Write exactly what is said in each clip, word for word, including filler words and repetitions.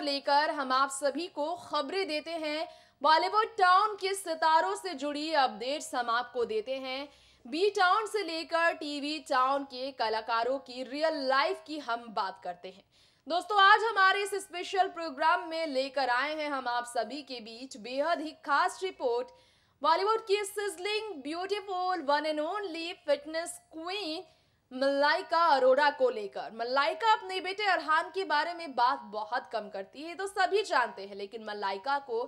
को लेकर हम आप सभी को खबरें देते हैं, बॉलीवुड टाउन के सितारों से जुड़ी अपडेट्स हम आपको देते हैं, बी टाउन से लेकर टीवी टाउन के कलाकारों की रियल लाइफ की हम बात करते हैं। दोस्तों आज हमारे इस स्पेशल प्रोग्राम में लेकर आए हैं हम आप सभी के बीच बेहद ही खास रिपोर्ट। बॉलीवुड की sizzling beautiful one and only fitness queen Malaika Arora को लेकर। मलाइका अपने बेटे अरहान के बारे में बात बहुत कम करती है, तो सभी जानते हैं, लेकिन मलाइका को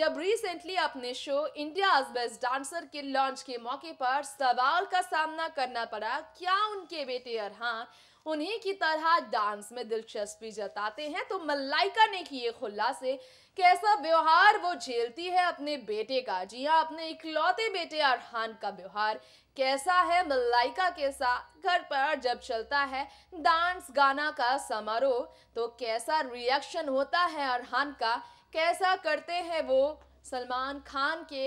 जब रिसेंटली अपने शो इंडियाज बेस्ट डांसर के लॉन्च के मौके पर सवाल का सामना करना पड़ा, क्या उनके बेटे अरहान उन्हीं की तरह डांस में दिलचस्पी जताते हैं, तो मलाइका ने किए खुलासे, कैसा व्यवहार वो झेलती है अपने बेटे का। जी हाँ, अपने इकलौते बेटे अरहान का व्यवहार कैसा है मलाइका के साथ। घर पर जब चलता है डांस गाना का समारोह तो कैसा रिएक्शन होता है अरहान का, कैसा करते हैं वो। सलमान खान के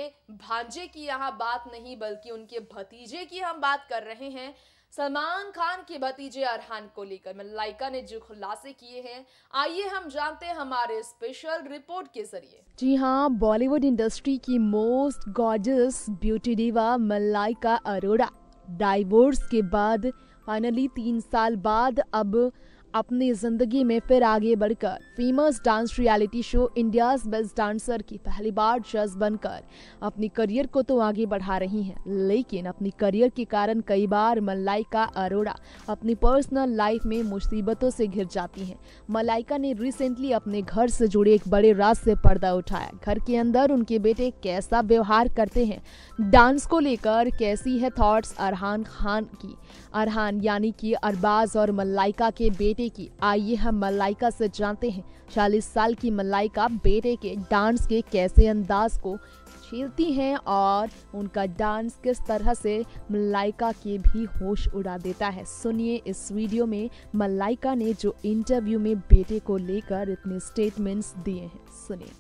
भांजे की यहाँ बात नहीं बल्कि उनके भतीजे की हम बात कर रहे हैं। सलमान खान के भतीजे अरहान को लेकर मलाइका ने जो खुलासे किए हैं, आइए हम जानते हैं हमारे स्पेशल रिपोर्ट के जरिए। जी हाँ, बॉलीवुड इंडस्ट्री की most gorgeous beauty diva Malaika Arora divorce के बाद फाइनली तीन साल बाद अब अपनी ज़िंदगी में फिर आगे बढ़कर famous dance reality show India's best dancer की पहली बार जज बनकर अपनी करियर को तो आगे बढ़ा रही हैं, लेकिन अपनी करियर के कारण कई बार मलाइका अरोड़ा अपनी पर्सनल लाइफ में मुसीबतों से घिर जाती हैं। मलाइका ने रिसेंटली अपने घर से जुड़े एक बड़े राज से पर्दा उठाया। घर के अंदर उनके बेटे कैसा व्यवहार करते हैं, डांस को लेकर कैसी है थॉट्स अरहान खान की, अरहान यानी कि अरबाज और मलाइका के बेटे की। आइए हम मलाइका से जानते हैं चालीस साल की मलाइका बेटे के डांस के कैसे अंदाज को झेलती हैं और उनका डांस किस तरह से मलाइका के भी होश उड़ा देता है। सुनिए इस वीडियो में मलाइका ने जो इंटरव्यू में बेटे को लेकर इतने स्टेटमेंट्स दिए हैं, सुनिए।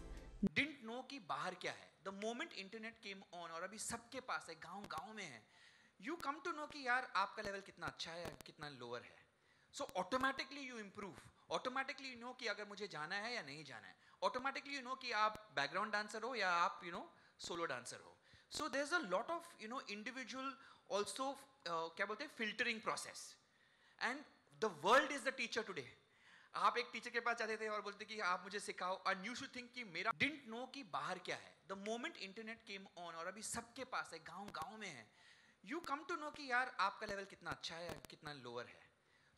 डिडंट नो कि बाहर क्या है, the moment internet came on और अभी सबके पास है, गांव-गांव में है, यू कम टू नो कि यार आपका लेवल कितना अच्छा है कितना लोअर है। So automatically you improve, automatically you know कि अगर मुझे जाना है या नहीं जाना है, automatically you know कि आप background dancer हो या आप you know solo dancer हो. So there's a lot of you know individual also uh, क्या बोलते हैं filtering process. And the world is the teacher today. आप एक teacher के पास जाते थे और बोलते कि आप मुझे सिखाओ and you should think कि मेरा didn't know कि बाहर क्या है. The moment internet came on और अभी सबके पास है, गांव-गांव में है. You come to know कि यार आपका level कितना अच्छा है कितना lower है.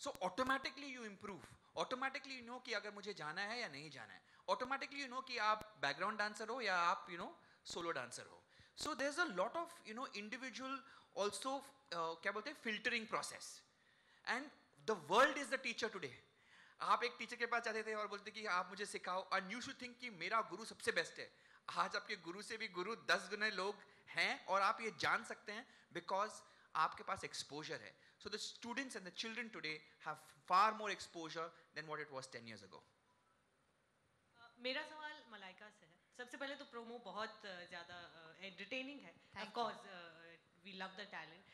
So automatically you improve, automatically you know कि अगर मुझे जाना है या नहीं जाना है, automatically you know कि आप background dancer हो या आप you know solo dancer हो. So there's a lot of you know individual also uh, क्या बोलते हैं filtering process. And the world is the teacher today. आप एक teacher के पास जाते थे और बोलते कि आप मुझे सिखाओ and you should think कि मेरा गुरु सबसे best है. आज आपके गुरु से भी गुरु दस गुने लोग हैं और आप ये जान सकते हैं because आपके पास exposure है. So the students and the children today have far more exposure than what it was ten years ago. मेरा सवाल मलाइका से है। सबसे पहले तो प्रोमो बहुत ज़्यादा entertaining है। Of course, we love the talent.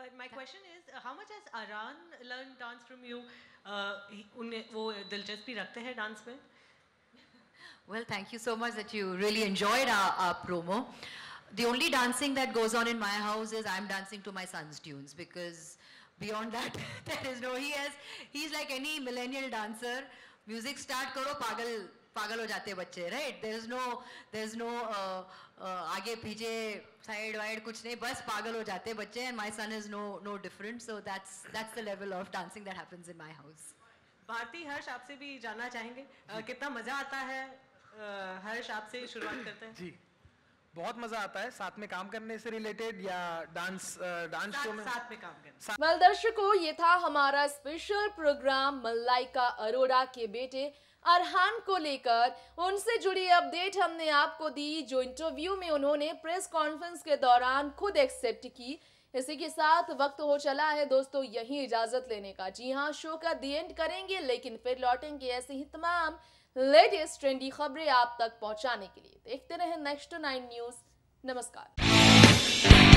But my question is, how much has Arhan learned dance from you? उन्हें वो दिलचस्पी रखते हैं डांस में? Well, thank you so much that you really enjoyed our, our promo. The only dancing that goes on in my house is I'm dancing to my son's tunes, because beyond that there is no. He has, he's like any millennial dancer. Music start karo, pagal pagal ho jate bacche, right? There is no, there is no uh, uh, aage piche side wide kuch nahi, bas pagal ho jate bacche, and my son is no no different. So that's that's the level of dancing that happens in my house. Bharti Harsh, aap se bhi janna chahenge uh, kitna maza aata hai uh, Harsh, aap se shuruaat karte hain. Ji बहुत मजा आता है साथ में काम करने से related या डांस डांस शो में साथ में काम करना। well, दर्शकों, ये था हमारा स्पेशल प्रोग्राम मलाइका अरोड़ा के बेटे अरहान को लेकर उनसे जुड़ी अपडेट हमने आपको दी, जो इंटरव्यू में उन्होंने प्रेस कॉन्फ्रेंस के दौरान खुद एक्सेप्ट की। इसी के साथ वक्त हो चला है दोस्तों यही इजाजत लेने का। जी हाँ, शो का दी एंड करेंगे, लेकिन फिर लौटेंगे ऐसे ही तमाम लेटेस्ट ट्रेंडी खबरें आप तक पहुंचाने के लिए। देखते रहें नेक्स्ट नाइन न्यूज़। नमस्कार।